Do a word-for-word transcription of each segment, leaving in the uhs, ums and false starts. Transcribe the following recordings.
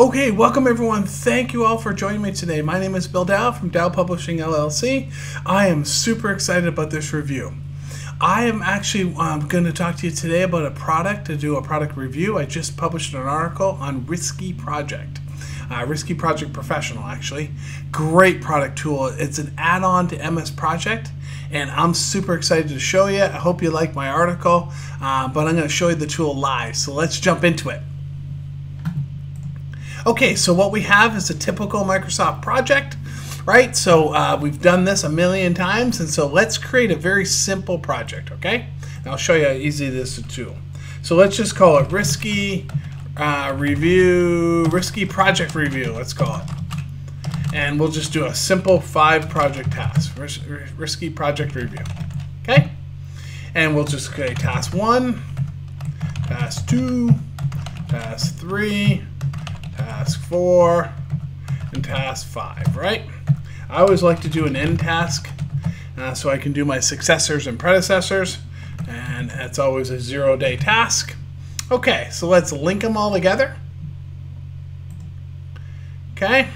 Okay, welcome everyone. Thank you all for joining me today. My name is Bill Dow from Dow Publishing L L C. I am super excited about this review. I am actually um, going to talk to you today about a product to do a product review. I just published an article on Risky Project. Uh, Risky Project Professional, actually. Great product tool. It's an add-on to M S Project, and I'm super excited to show you. I hope you like my article, uh, but I'm going to show you the tool live. So let's jump into it. Okay, so what we have is a typical Microsoft project, right? So uh, we've done this a million times, and so let's create a very simple project, okay? And I'll show you how easy this is too. So let's just call it Risky uh, Review, Risky Project Review, let's call it. And we'll just do a simple five project task, ris Risky Project Review, okay? And we'll just create task one, task two, task three, task four, and task five, right? I always like to do an end task uh, so I can do my successors and predecessors, and that's always a zero-day task. Okay, so let's link them all together. Okay,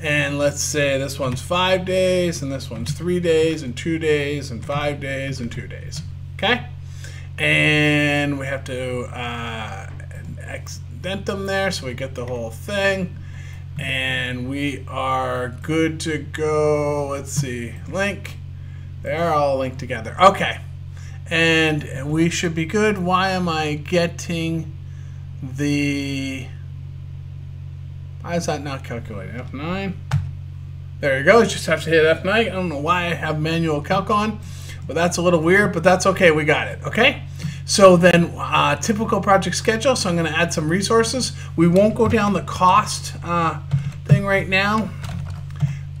and let's say this one's five days, and this one's three days, and two days, and five days, and two days, okay? And we have to uh, X indent them there so we get the whole thing, and we are good to go. Let's see, link, they're all linked together, okay, and we should be good. Why am I getting the, why is that not calculating? F nine, there you go. You just have to hit F nine. I don't know why I have manual calc on, but that's a little weird, but that's okay, we got it, okay. So then, uh, typical project schedule, so I'm going to add some resources. We won't go down the cost uh, thing right now,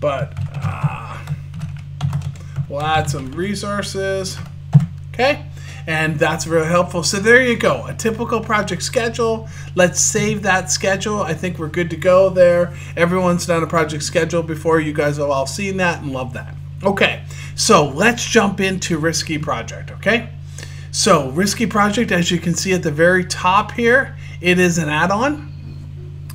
but uh, we'll add some resources, okay? And that's really helpful. So there you go, a typical project schedule. Let's save that schedule. I think we're good to go there. Everyone's done a project schedule before. You guys have all seen that and love that. Okay, so let's jump into Risky Project, okay? So Risky Project, as you can see at the very top here, it is an add-on.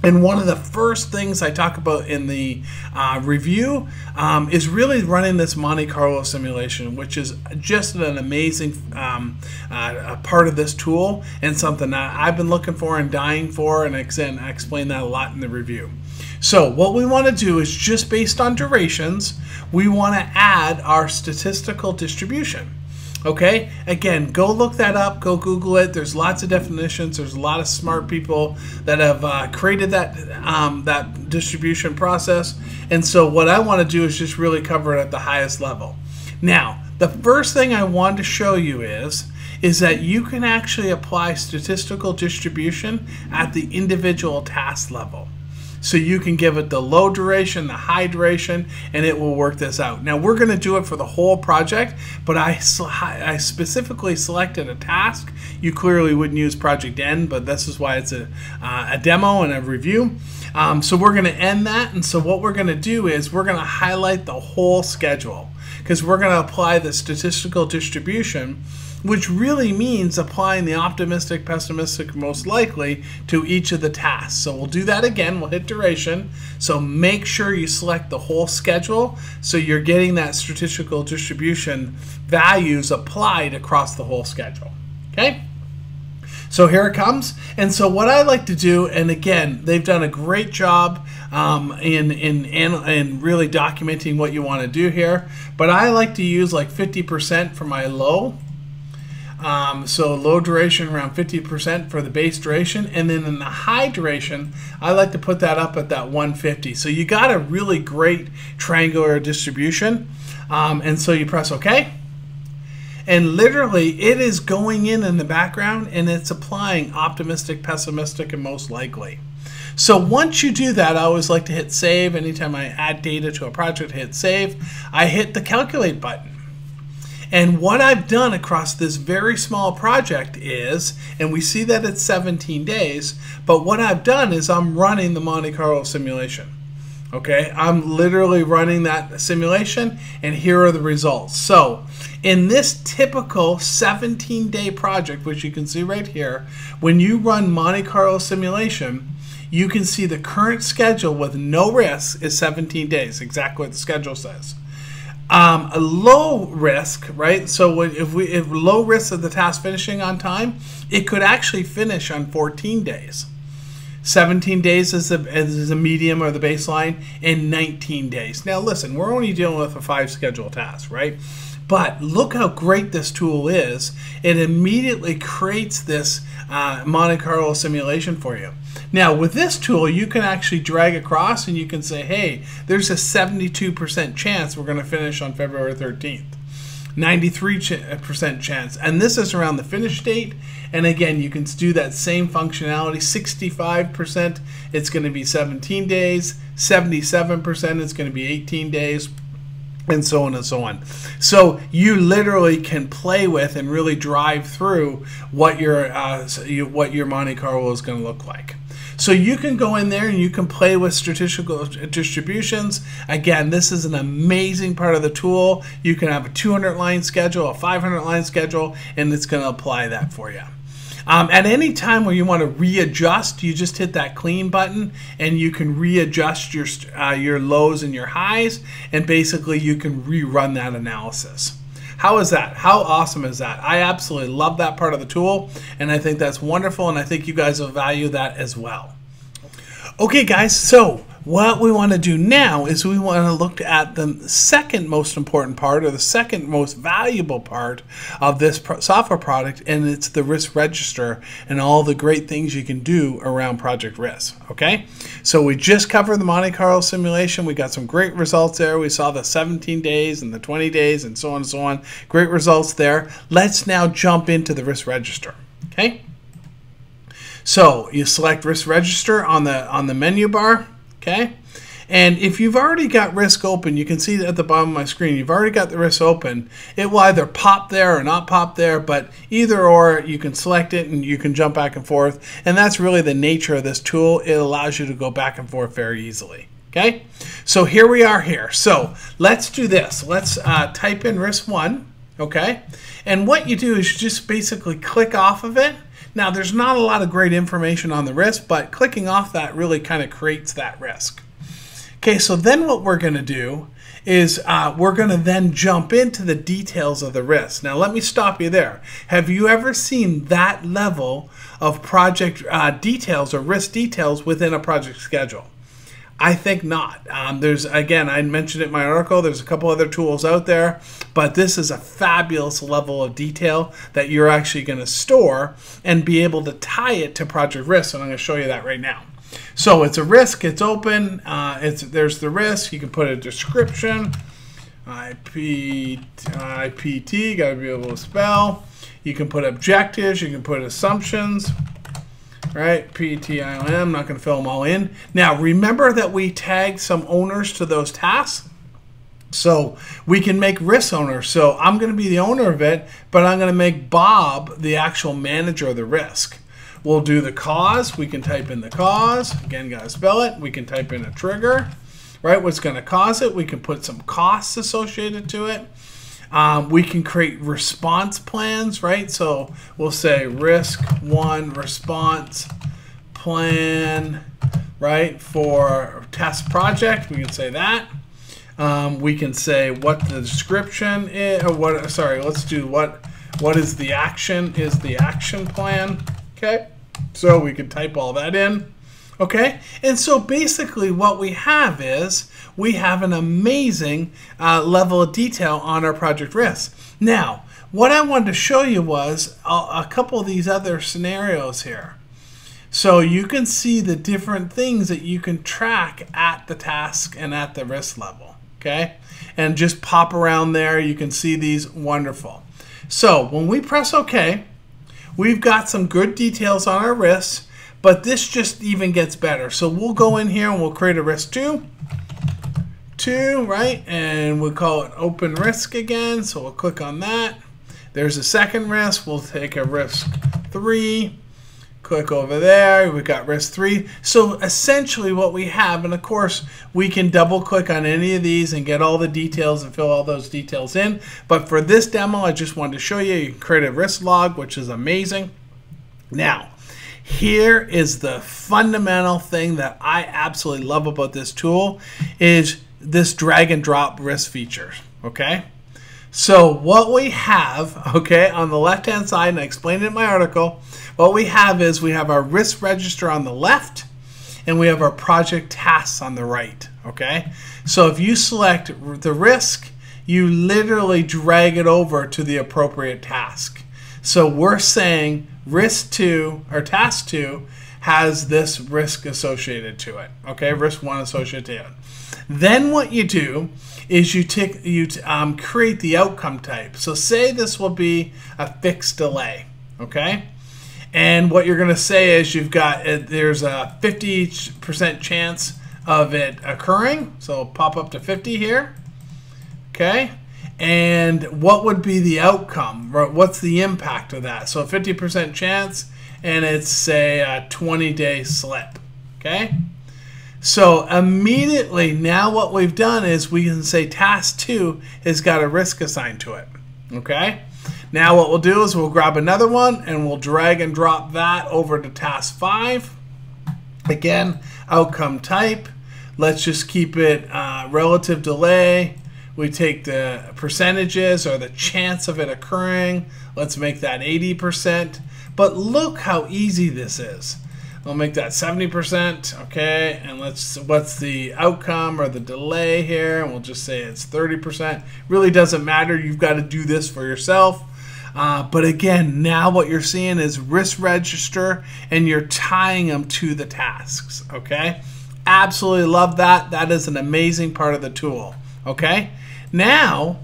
And one of the first things I talk about in the uh, review um, is really running this Monte Carlo simulation, which is just an amazing um, uh, part of this tool and something that I've been looking for and dying for, and again, I explain that a lot in the review. So what we want to do is, just based on durations, we want to add our statistical distribution. Okay, again, go look that up, go Google it. There's lots of definitions. There's a lot of smart people that have uh, created that, um, that distribution process. And so what I want to do is just really cover it at the highest level. Now, the first thing I wanted to show you is, is that you can actually apply statistical distribution at the individual task level. So you can give it the low duration, the high duration, and it will work this out. Now we're going to do it for the whole project, but I, I specifically selected a task. You clearly wouldn't use project end, but this is why it's a, uh, a demo and a review. Um, so we're going to end that, and so what we're going to do is we're going to highlight the whole schedule, because we're going to apply the statistical distribution, which really means applying the optimistic, pessimistic, most likely to each of the tasks. So we'll do that again, we'll hit duration. So make sure you select the whole schedule so you're getting that statistical distribution values applied across the whole schedule, okay? So here it comes. And so what I like to do, and again, they've done a great job um, in, in, in really documenting what you want to do here, but I like to use like fifty percent for my low. Um, so low duration around fifty percent for the base duration, and then in the high duration I like to put that up at that one fifty. So you got a really great triangular distribution, um, and so you press OK, and literally it is going in in the background and it's applying optimistic, pessimistic, and most likely. So once you do that, I always like to hit save. Anytime I add data to a project, hit save, I hit the calculate button. And what I've done across this very small project is, and we see that it's seventeen days, but what I've done is I'm running the Monte Carlo simulation. Okay, I'm literally running that simulation, and here are the results. So in this typical seventeen-day project, which you can see right here, when you run Monte Carlo simulation, you can see the current schedule with no risk is seventeen days, exactly what the schedule says. Um, a low risk, right? So if we if low risk of the task finishing on time, it could actually finish on fourteen days. seventeen days is the, is the medium or the baseline, and nineteen days. Now listen, we're only dealing with a five schedule task, right? But look how great this tool is. It immediately creates this uh, Monte Carlo simulation for you. Now with this tool, you can actually drag across and you can say, hey, there's a seventy-two percent chance we're gonna finish on February thirteenth. ninety-three percent chance, and this is around the finish date. And again, you can do that same functionality. Sixty-five percent it's going to be seventeen days, seventy-seven percent it's going to be eighteen days, and so on and so on. So you literally can play with and really drive through what your uh, what your Monte Carlo is going to look like. So you can go in there and you can play with statistical distributions. Again, this is an amazing part of the tool. You can have a two hundred line schedule, a five hundred line schedule, and it's going to apply that for you. Um, at any time where you want to readjust, you just hit that clean button and you can readjust your, uh, your lows and your highs, and basically you can rerun that analysis. How is that? How awesome is that? I absolutely love that part of the tool, and I think that's wonderful, and I think you guys will value that as well. Okay guys, so what we want to do now is we want to look at the second most important part, or the second most valuable part of this pro software product, and it's the risk register and all the great things you can do around project risk. Okay, so we just covered the Monte Carlo simulation. We got some great results there. We saw the seventeen days and the twenty days and so on and so on. Great results there. Let's now jump into the risk register. Okay, so you select risk register on the on the menu bar, okay? And if you've already got risk open, you can see that at the bottom of my screen, you've already got the risk open. It will either pop there or not pop there, but either or, you can select it and you can jump back and forth. And that's really the nature of this tool. It allows you to go back and forth very easily, okay? So here we are here. So let's do this. Let's uh, type in risk one, okay? And what you do is you just basically click off of it. Now, there's not a lot of great information on the risk, but clicking off that really kind of creates that risk. Okay, so then what we're going to do is uh, we're going to then jump into the details of the risk. Now, let me stop you there. Have you ever seen that level of project uh, details or risk details within a project schedule? I think not. Um, there's, again, I mentioned it in my article, there's a couple other tools out there, but this is a fabulous level of detail that you're actually going to store and be able to tie it to project risk, and I'm going to show you that right now. So it's a risk, it's open, uh, it's, there's the risk, you can put a description, I P T, got to be able to spell, you can put objectives, you can put assumptions. Right, P T I L M, I'm not going to fill them all in. Now, remember that we tagged some owners to those tasks. So we can make risk owners. So I'm going to be the owner of it, but I'm going to make Bob the actual manager of the risk. We'll do the cause. We can type in the cause. Again, got to spell it. We can type in a trigger, right? What's going to cause it? We can put some costs associated to it. Um, we can create response plans, right? So we'll say risk one response plan, right, for test project. We can say that. Um, we can say what the description is, or what, sorry, let's do what, what is the action, is the action plan, okay? So we can type all that in. Okay, and so basically what we have is we have an amazing uh, level of detail on our project risk. Now, what I wanted to show you was a, a couple of these other scenarios here. So you can see the different things that you can track at the task and at the risk level, okay? And just pop around there, you can see these, wonderful. So when we press OK, we've got some good details on our risks. But this just even gets better. So we'll go in here and we'll create a risk two, two, right? And we'll call it open risk again. So we'll click on that. There's a second risk. We'll take a risk three, click over there. We've got risk three. So essentially what we have, and of course we can double click on any of these and get all the details and fill all those details in. But for this demo, I just wanted to show you, you can create a risk log, which is amazing. Now, Here is the fundamental thing that I absolutely love about this tool, is this drag and drop risk feature, okay? So what we have, okay, on the left-hand side, and I explained it in my article, what we have is we have our risk register on the left, and we have our project tasks on the right, okay? So if you select the risk, you literally drag it over to the appropriate task. So we're saying risk two, or task two, has this risk associated to it, okay? Risk one associated to it. Then what you do is you, tick, you um, create the outcome type. So say this will be a fixed delay, okay? And what you're gonna say is you've got, uh, there's a fifty percent chance of it occurring. So pop up to fifty here, okay? And what would be the outcome? What's the impact of that? So fifty percent chance, and it's say a twenty day slip, okay? So immediately now what we've done is we can say task two has got a risk assigned to it, okay? Now what we'll do is we'll grab another one and we'll drag and drop that over to task five. Again, outcome type. Let's just keep it uh, relative delay. We take the percentages or the chance of it occurring. Let's make that eighty percent. But look how easy this is. We'll make that seventy percent, okay? And let's, what's the outcome or the delay here? And we'll just say it's thirty percent. Really doesn't matter. You've got to do this for yourself. Uh, but again, now what you're seeing is risk register, and you're tying them to the tasks, okay? Absolutely love that. That is an amazing part of the tool, okay? Now,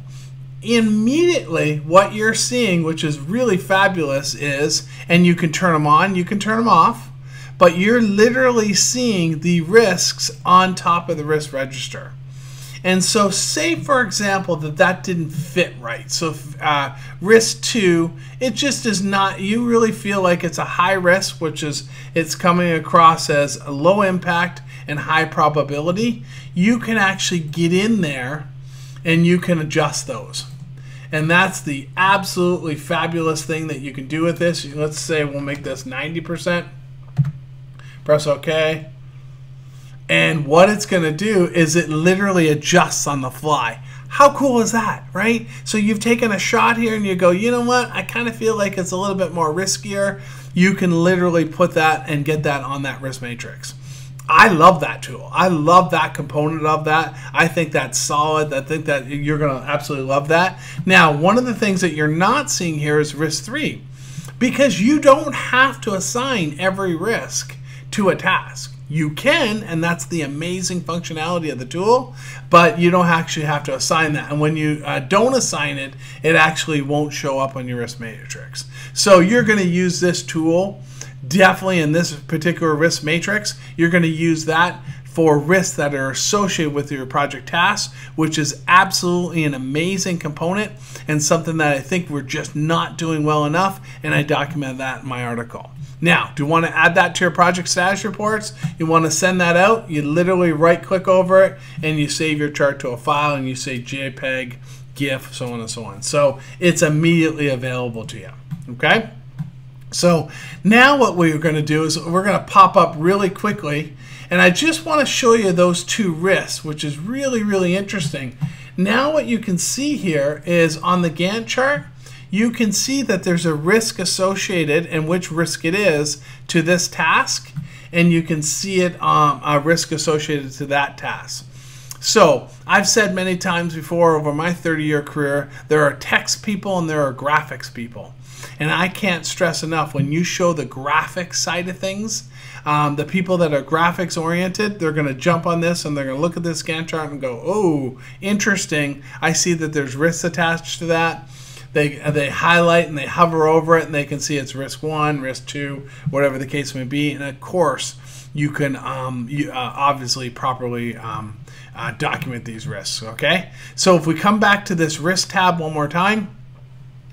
immediately what you're seeing, which is really fabulous, is, and you can turn them on, you can turn them off, but you're literally seeing the risks on top of the risk register. And so say, for example, that that didn't fit right. So if, uh, risk two, it just is not, you really feel like it's a high risk, which is it's coming across as a low impact and high probability. You can actually get in there and you can adjust those. And that's the absolutely fabulous thing that you can do with this. Let's say we'll make this ninety percent. Press OK. And what it's going to do is it literally adjusts on the fly. How cool is that, right? So you've taken a shot here and you go, you know what? I kind of feel like it's a little bit more riskier. You can literally put that and get that on that risk matrix. I love that tool. I love that component of that. I think that's solid. I think that you're going to absolutely love that. Now, one of the things that you're not seeing here is risk three, because you don't have to assign every risk to a task. You can, and that's the amazing functionality of the tool, but you don't actually have to assign that. And when you uh, don't assign it, it actually won't show up on your risk matrix. So you're going to use this tool, definitely in this particular risk matrix, you're going to use that for risks that are associated with your project tasks, which is absolutely an amazing component and something that I think we're just not doing well enough, and I document that in my article. Now, do you want to add that to your project status reports? You want to send that out? You literally right-click over it, and you save your chart to a file, and you say JPEG, GIF, so on and so on. So it's immediately available to you, okay? So now what we're going to do is we're going to pop up really quickly, and I just want to show you those two risks, which is really, really interesting. Now what you can see here is on the Gantt chart, you can see that there's a risk associated and which risk it is to this task, and you can see it um, a risk associated to that task. So I've said many times before over my thirty year career, there are text people and there are graphics people. And I can't stress enough, when you show the graphic side of things, um, the people that are graphics oriented, they're going to jump on this and they're going to look at this Gantt chart and go, oh, interesting. I see that there's risks attached to that. They, they highlight and they hover over it and they can see it's risk one, risk two, whatever the case may be. And of course, you can um, you, uh, obviously properly um, uh, document these risks, okay? So if we come back to this risk tab one more time,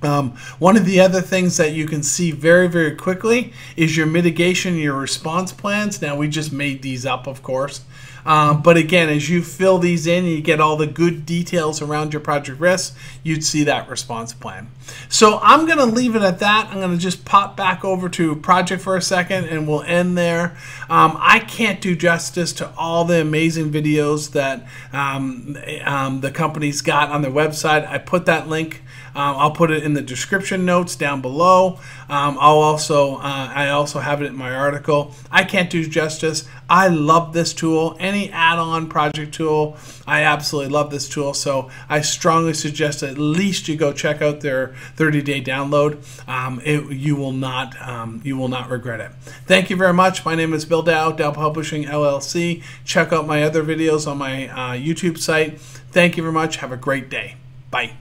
Um, one of the other things that you can see very, very quickly is your mitigation, your response plans. Now, we just made these up, of course, Uh, but again, as you fill these in and you get all the good details around your project risk, you'd see that response plan. So I'm going to leave it at that. I'm going to just pop back over to project for a second and we'll end there. Um, I can't do justice to all the amazing videos that um, um, the company's got on their website. I put that link. Uh, I'll put it in the description notes down below. Um, I'll also, uh, I also have it in my article. I can't do justice. I love this tool. Any add-on project tool, I absolutely love this tool. So I strongly suggest at least you go check out their thirty-day download. Um, it, you will not, um, you will not regret it. Thank you very much. My name is Bill Dow, Dow Publishing L L C. Check out my other videos on my uh, YouTube site. Thank you very much. Have a great day. Bye.